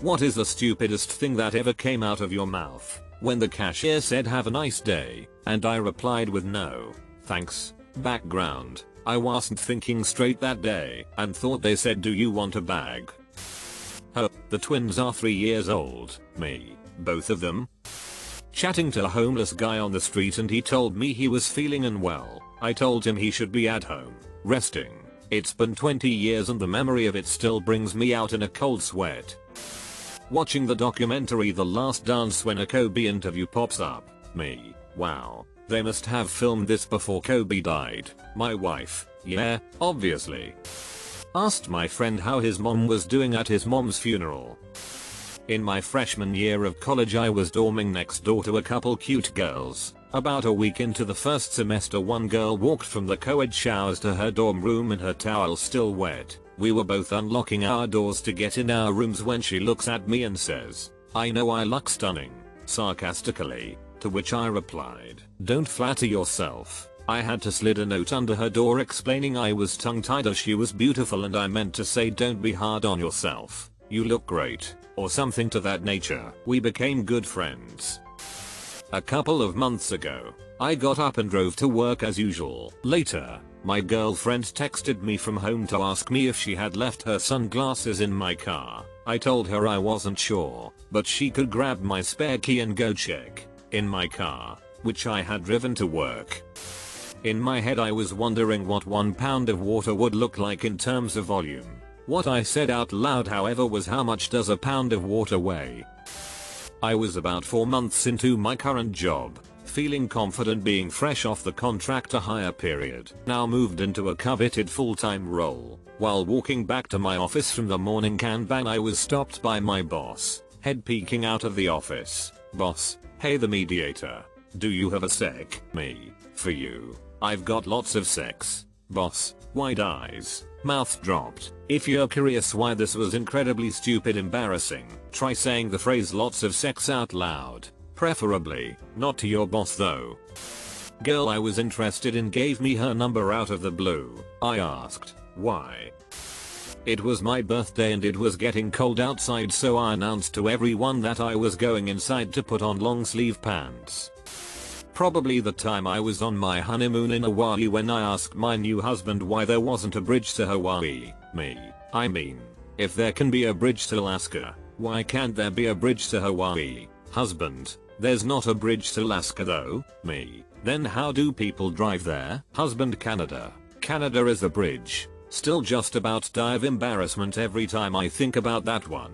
What is the stupidest thing that ever came out of your mouth? When the cashier said have a nice day, and I replied with no, thanks. Background: I wasn't thinking straight that day, and thought they said do you want a bag? Huh, the twins are 3 years old, me, both of them. Chatting to a homeless guy on the street and he told me he was feeling unwell. I told him he should be at home, resting. It's been 20 years and the memory of it still brings me out in a cold sweat. Watching the documentary The Last Dance when a Kobe interview pops up, me, wow, they must have filmed this before Kobe died. My wife, yeah, obviously. Asked my friend how his mom was doing at his mom's funeral. In my freshman year of college I was dorming next door to a couple cute girls. About a week into the first semester one girl walked from the co-ed showers to her dorm room in her towel still wet. We were both unlocking our doors to get in our rooms when she looks at me and says, "I know I look stunning," sarcastically, to which I replied, "Don't flatter yourself." I had to slide a note under her door explaining I was tongue-tied as she was beautiful and I meant to say don't be hard on yourself, you look great, or something to that nature. We became good friends. A couple of months ago, I got up and drove to work as usual. Later, my girlfriend texted me from home to ask me if she had left her sunglasses in my car. I told her I wasn't sure, but she could grab my spare key and go check. In my car, which I had driven to work. In my head I was wondering what 1 pound of water would look like in terms of volume. What I said out loud however was how much does a pound of water weigh? I was about 4 months into my current job, feeling confident being fresh off the contract to hire period. Now moved into a coveted full-time role. While walking back to my office from the morning Kanban I was stopped by my boss, head peeking out of the office. "Boss, hey the mediator. Do you have a sec? Me, for you. I've got lots of sex." Boss, wide eyes, mouth dropped. If you're curious why this was incredibly stupid embarrassing, try saying the phrase lots of sex out loud. Preferably, not to your boss though. Girl I was interested in gave me her number out of the blue. I asked, why? It was my birthday and it was getting cold outside so I announced to everyone that I was going inside to put on long sleeve pants. Probably the time I was on my honeymoon in Hawaii when I asked my new husband why there wasn't a bridge to Hawaii. Me, I mean, if there can be a bridge to Alaska, why can't there be a bridge to Hawaii? Husband, there's not a bridge to Alaska though. Me, then how do people drive there? Husband, Canada. Canada is a bridge. Still just about die of embarrassment every time I think about that one.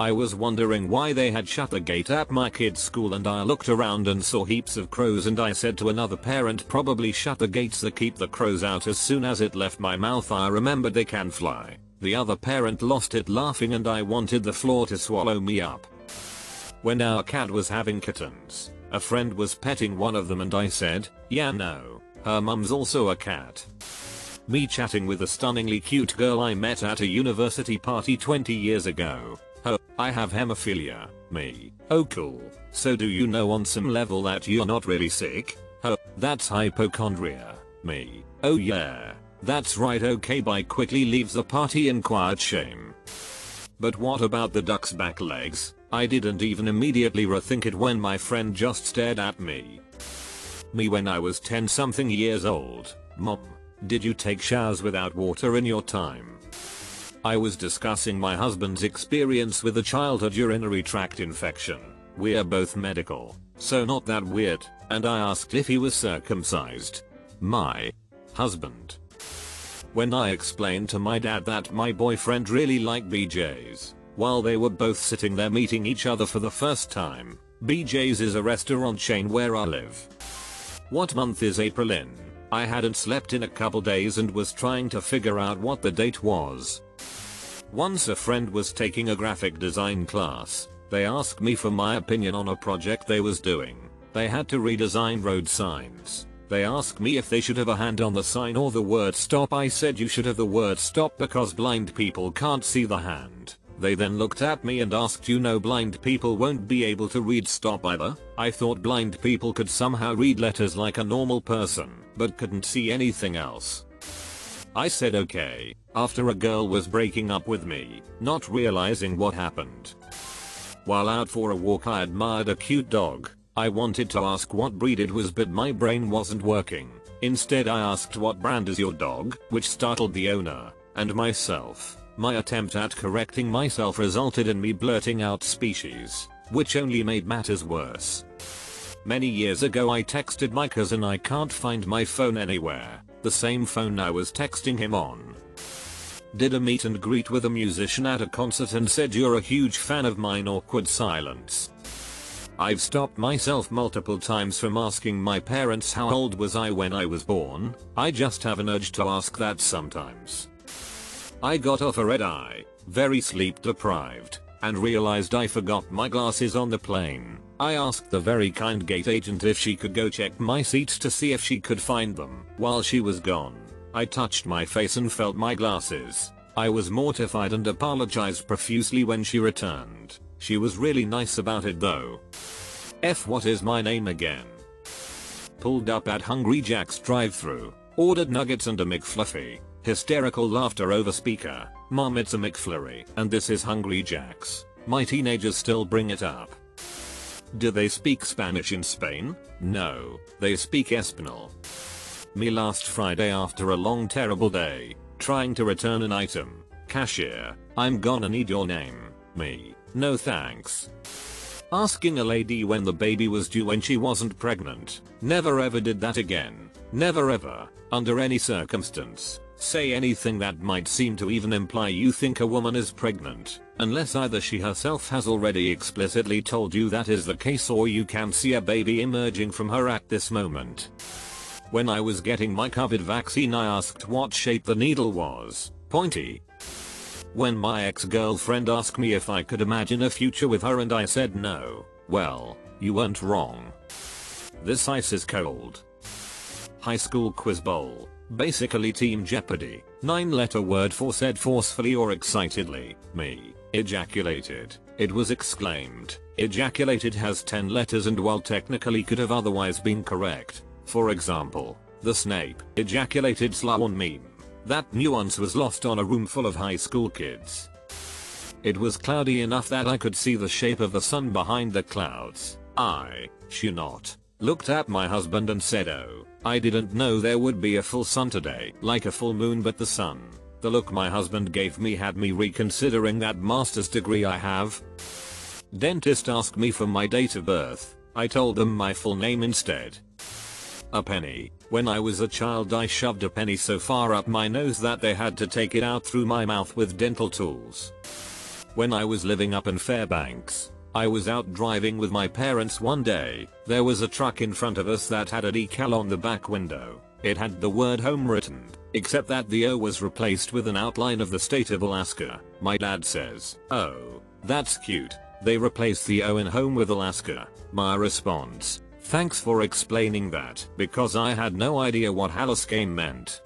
I was wondering why they had shut the gate at my kid's school and I looked around and saw heaps of crows and I said to another parent probably shut the gates to keep the crows out. As soon as it left my mouth I remembered they can fly. The other parent lost it laughing and I wanted the floor to swallow me up. When our cat was having kittens, a friend was petting one of them and I said, yeah no, her mum's also a cat. Me chatting with a stunningly cute girl I met at a university party 20 years ago. Oh, I have hemophilia. Me, oh cool. So do you know on some level that you're not really sick? Oh, that's hypochondria. Me, oh yeah. That's right, okay bye. Quickly leaves the party in quiet shame. But what about the duck's back legs? I didn't even immediately rethink it when my friend just stared at me. Me when I was 10 something years old. Mom, did you take showers without water in your time? I was discussing my husband's experience with a childhood urinary tract infection. We're both medical, so not that weird, and I asked if he was circumcised. My husband. When I explained to my dad that my boyfriend really liked BJ's, while they were both sitting there meeting each other for the first time. BJ's is a restaurant chain where I live. What month is April in? I hadn't slept in a couple days and was trying to figure out what the date was. Once a friend was taking a graphic design class. They asked me for my opinion on a project they was doing. They had to redesign road signs. They asked me if they should have a hand on the sign or the word stop. I said you should have the word stop because blind people can't see the hand. They then looked at me and asked, you know blind people won't be able to read stop either. I thought blind people could somehow read letters like a normal person, but couldn't see anything else. I said okay. after a girl was breaking up with me, not realizing what happened. While out for a walk I admired a cute dog. I wanted to ask what breed it was, but my brain wasn't working. Instead I asked, "What brand is your dog?" which startled the owner and myself. My attempt at correcting myself resulted in me blurting out species, which only made matters worse. Many years ago I texted my cousin, "I can't find my phone anywhere," the same phone I was texting him on. Did a meet and greet with a musician at a concert and said, "You're a huge fan of mine." Awkward silence. I've stopped myself multiple times from asking my parents how old was I when I was born. I just have an urge to ask that sometimes. I got off a red eye, very sleep deprived, and realized I forgot my glasses on the plane. I asked the very kind gate agent if she could go check my seats to see if she could find them. While she was gone, I touched my face and felt my glasses. I was mortified and apologized profusely when she returned. She was really nice about it though. F what is my name again? Pulled up at Hungry Jack's drive-thru, ordered nuggets and a McFluffy. Hysterical laughter over speaker. "Mom, it's a McFlurry." And this is Hungry Jack's. My teenagers still bring it up. Do they speak Spanish in Spain? No, they speak Espanol. Me last Friday after a long terrible day, trying to return an item. Cashier, "I'm gonna need your name." Me, "No thanks." Asking a lady when the baby was due when she wasn't pregnant. Never ever did that again. Never ever, under any circumstance, say anything that might seem to even imply you think a woman is pregnant, unless either she herself has already explicitly told you that is the case or you can see a baby emerging from her at this moment. When I was getting my COVID vaccine I asked what shape the needle was. Pointy. When my ex-girlfriend asked me if I could imagine a future with her and I said no, well, you weren't wrong. This ice is cold. High school quiz bowl. Basically Team Jeopardy. 9-letter word for said forcefully or excitedly. Me, ejaculated. It was exclaimed. Ejaculated has 10 letters and while technically could have otherwise been correct. For example, the Snape ejaculated Slughorn meme. That nuance was lost on a room full of high school kids. It was cloudy enough that I could see the shape of the sun behind the clouds. I, she not, looked at my husband and said, "Oh, I didn't know there would be a full sun today." Like a full moon but the sun. The look my husband gave me had me reconsidering that master's degree I have. Dentist asked me for my date of birth. I told them my full name instead. A penny. When I was a child I shoved a penny so far up my nose that they had to take it out through my mouth with dental tools. When I was living up in Fairbanks, I was out driving with my parents one day. There was a truck in front of us that had a decal on the back window. It had the word home written, except that the O was replaced with an outline of the state of Alaska. My dad says, "Oh, that's cute. They replaced the O in home with Alaska." My response, "Thanks for explaining that," because I had no idea what Alaska meant.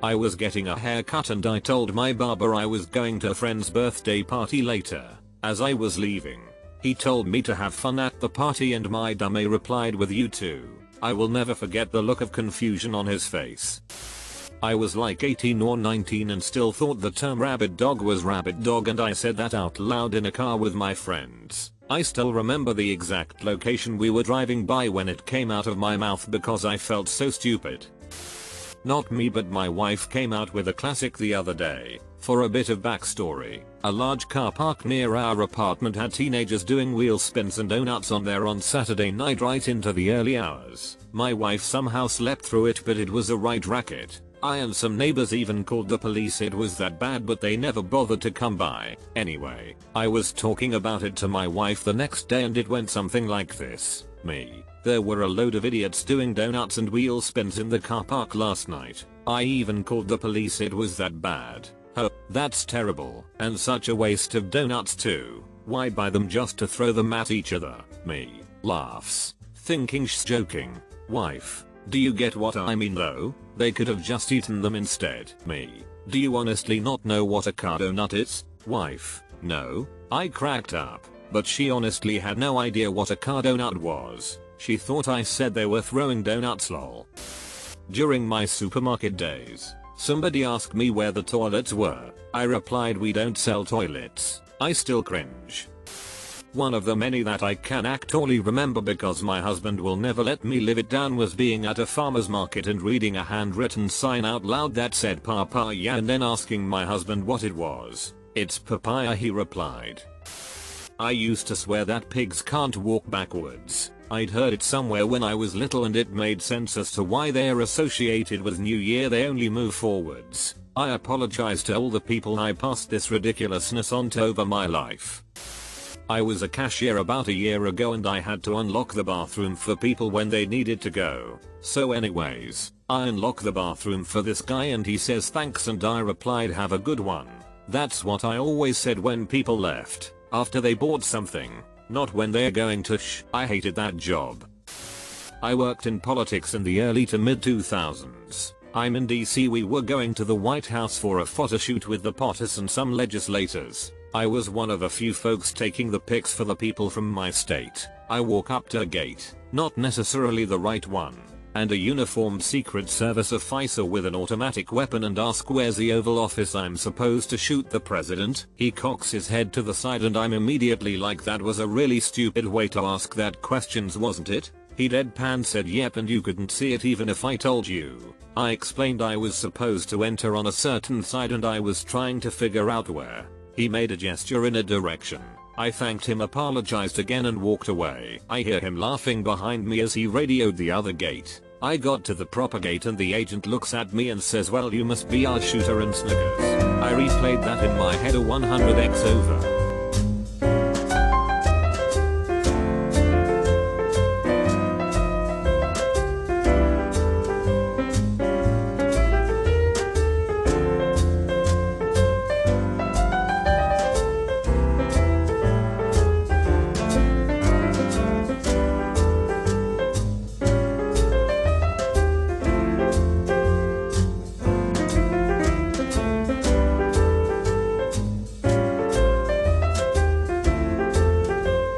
I was getting a haircut and I told my barber I was going to a friend's birthday party later. As I was leaving, he told me to have fun at the party and my dummy replied with "you too." I will never forget the look of confusion on his face. I was like 18 or 19 and still thought the term rabid dog was rabid dog, and I said that out loud in a car with my friends. I still remember the exact location we were driving by when it came out of my mouth because I felt so stupid. Not me but my wife came out with a classic the other day. For a bit of backstory, a large car park near our apartment had teenagers doing wheel spins and donuts on there on Saturday night right into the early hours. My wife somehow slept through it, but it was a right racket. I and some neighbors even called the police. It was that bad, but they never bothered to come by. Anyway, I was talking about it to my wife the next day and it went something like this. Me, there were a load of idiots doing donuts and wheel spins in the car park last night. I even called the police. It was that bad. Oh, that's terrible. And such a waste of donuts too. Why buy them just to throw them at each other? Me, laughs, thinking she's joking. Wife, do you get what I mean though? They could have just eaten them instead. Me, do you honestly not know what a car donut is? Wife, no. I cracked up. But she honestly had no idea what a car donut was. She thought I said they were throwing donuts lol. During my supermarket days, Somebody asked me where the toilets were. I replied, we don't sell toilets. I still cringe. One of the many that I can actually remember because my husband will never let me live it down was being at a farmer's market and reading a handwritten sign out loud that said papaya and then asking my husband what it was. It's papaya, he replied. I used to swear that pigs can't walk backwards. I'd heard it somewhere when I was little and it made sense as to why they're associated with New Year, they only move forwards. I apologize to all the people I passed this ridiculousness on to over my life. I was a cashier about a year ago and I had to unlock the bathroom for people when they needed to go. So anyways, I unlock the bathroom for this guy and he says thanks and I replied have a good one. That's what I always said when people left, after they bought something, not when they're going to shh. I hated that job. I worked in politics in the early to mid 2000s. I'm in DC. We were going to the White House for a photo shoot with the POTUS and some legislators. I was one of a few folks taking the pics for the people from my state. I walk up to a gate, not necessarily the right one, and a uniformed Secret Service officer with an automatic weapon and ask where's the Oval Office, I'm supposed to shoot the president. He cocks his head to the side and I'm immediately like, that was a really stupid way to ask that questions, wasn't it? He deadpan said yep, and you couldn't see it even if I told you. I explained I was supposed to enter on a certain side and I was trying to figure out where. He made a gesture in a direction. I thanked him, apologized again and walked away. I hear him laughing behind me as he radioed the other gate. I got to the proper gate and the agent looks at me and says, well, you must be our shooter, and snickers. I replayed that in my head a 100x over.